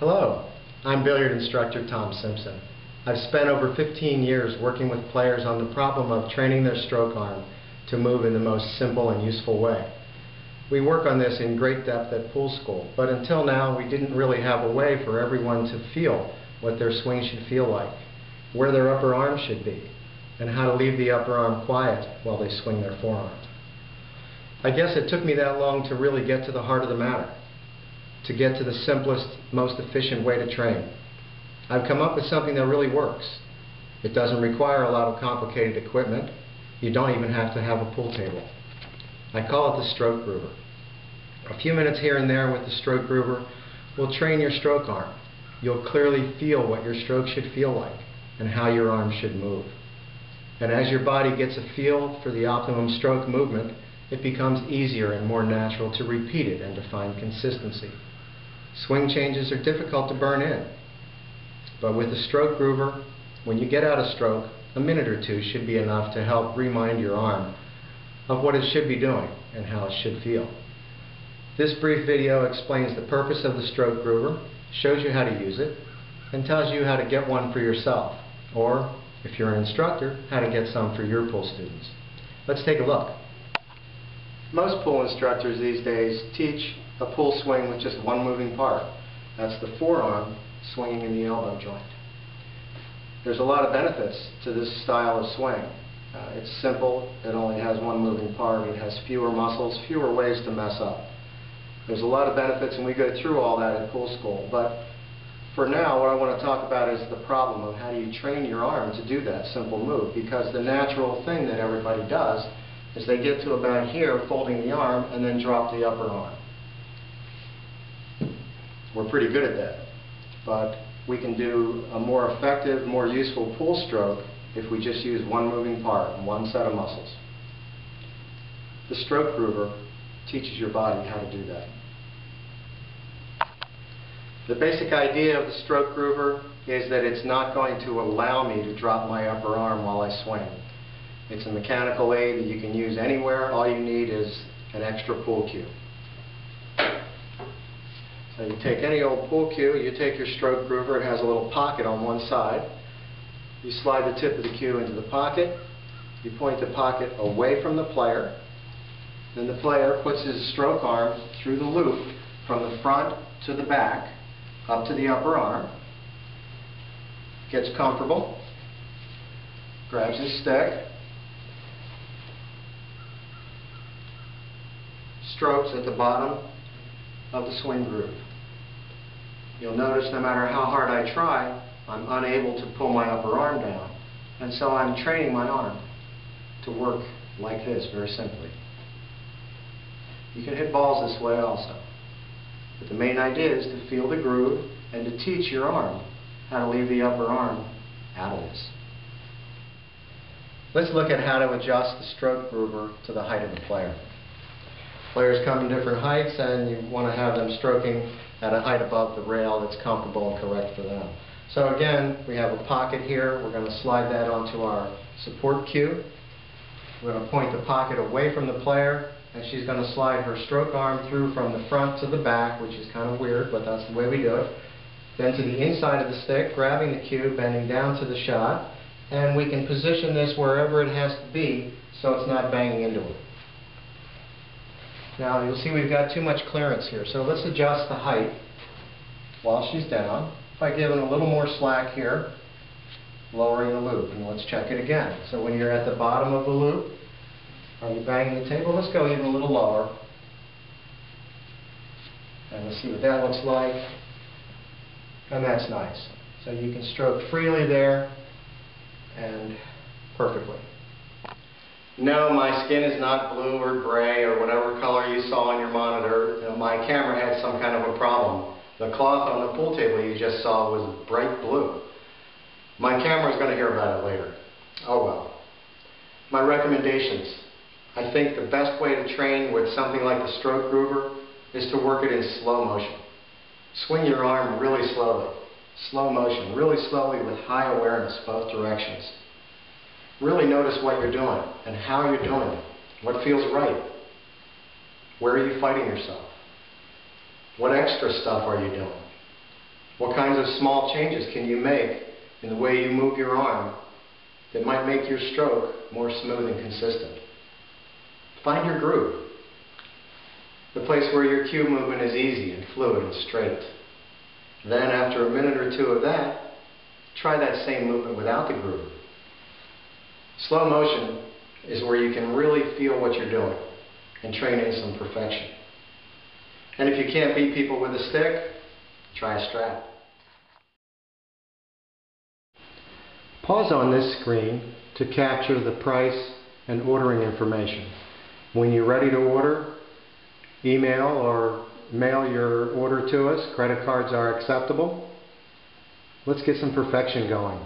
Hello, I'm billiard instructor Tom Simpson. I've spent over 15 years working with players on the problem of training their stroke arm to move in the most simple and useful way. We work on this in great depth at pool school, but until now we didn't really have a way for everyone to feel what their swing should feel like, where their upper arm should be, and how to leave the upper arm quiet while they swing their forearm. I guess it took me that long to really get to the heart of the matter, to get to the simplest, most efficient way to train. I've come up with something that really works. It doesn't require a lot of complicated equipment. You don't even have to have a pool table. I call it the Stroke Groover. A few minutes here and there with the Stroke Groover will train your stroke arm. You'll clearly feel what your stroke should feel like and how your arm should move. And as your body gets a feel for the optimum stroke movement, it becomes easier and more natural to repeat it and to find consistency. Swing changes are difficult to burn in, but with the Stroke Groover, when you get out a stroke, a minute or two should be enough to help remind your arm of what it should be doing and how it should feel. This brief video explains the purpose of the Stroke Groover, shows you how to use it, and tells you how to get one for yourself, or, if you're an instructor, how to get some for your pool students. Let's take a look. Most pool instructors these days teach a pool swing with just one moving part. That's the forearm swinging in the elbow joint. There's a lot of benefits to this style of swing. It's simple, it only has one moving part, it has fewer muscles, fewer ways to mess up. There's a lot of benefits, and we go through all that at pool school, but for now what I want to talk about is the problem of how do you train your arm to do that simple move, because the natural thing that everybody does is they get to about here, folding the arm, and then drop the upper arm. We're pretty good at that, but we can do a more effective, more useful pool stroke if we just use one moving part and one set of muscles. The Stroke Groover teaches your body how to do that. The basic idea of the Stroke Groover is that it's not going to allow me to drop my upper arm while I swing. It's a mechanical aid that you can use anywhere. All you need is an extra pool cue. So you take any old pool cue, you take your Stroke Groover, it has a little pocket on one side. You slide the tip of the cue into the pocket. You point the pocket away from the player. Then the player puts his stroke arm through the loop from the front to the back, up to the upper arm. Gets comfortable. Grabs his stick. Strokes at the bottom of the swing groove. You'll notice no matter how hard I try, I'm unable to pull my upper arm down, and so I'm training my arm to work like this, very simply. You can hit balls this way also, but the main idea is to feel the groove and to teach your arm how to leave the upper arm out of this. Let's look at how to adjust the Stroke Groover to the height of the player. Players come in different heights, and you want to have them stroking at a height above the rail that's comfortable and correct for them. So again, we have a pocket here. We're going to slide that onto our support cue. We're going to point the pocket away from the player, and she's going to slide her stroke arm through from the front to the back, which is kind of weird, but that's the way we do it. Then to the inside of the stick, grabbing the cue, bending down to the shot, and we can position this wherever it has to be so it's not banging into it. Now you'll see we've got too much clearance here, so let's adjust the height while she's down by giving a little more slack here, lowering the loop, and let's check it again. So when you're at the bottom of the loop, are you banging the table? Let's go even a little lower, and let's see what that looks like, and that's nice. So you can stroke freely there and perfectly. No, my skin is not blue or gray or whatever color you saw on your monitor. My camera had some kind of a problem. The cloth on the pool table you just saw was bright blue. My camera's going to hear about it later. Oh well. My recommendations. I think the best way to train with something like the Stroke Groover is to work it in slow motion. Swing your arm really slowly. Slow motion, really slowly with high awareness both directions. Really notice what you're doing and how you're doing it, what feels right, where are you fighting yourself, what extra stuff are you doing, What kinds of small changes can you make in the way you move your arm that might make your stroke more smooth and consistent? Find your groove, the place where your cue movement is easy and fluid and straight. Then after a minute or two of that, try that same movement without the groove. Slow motion is where you can really feel what you're doing and train in some perfection. And if you can't beat people with a stick, try a strap. Pause on this screen to capture the price and ordering information. When you're ready to order, email or mail your order to us. Credit cards are acceptable. Let's get some perfection going.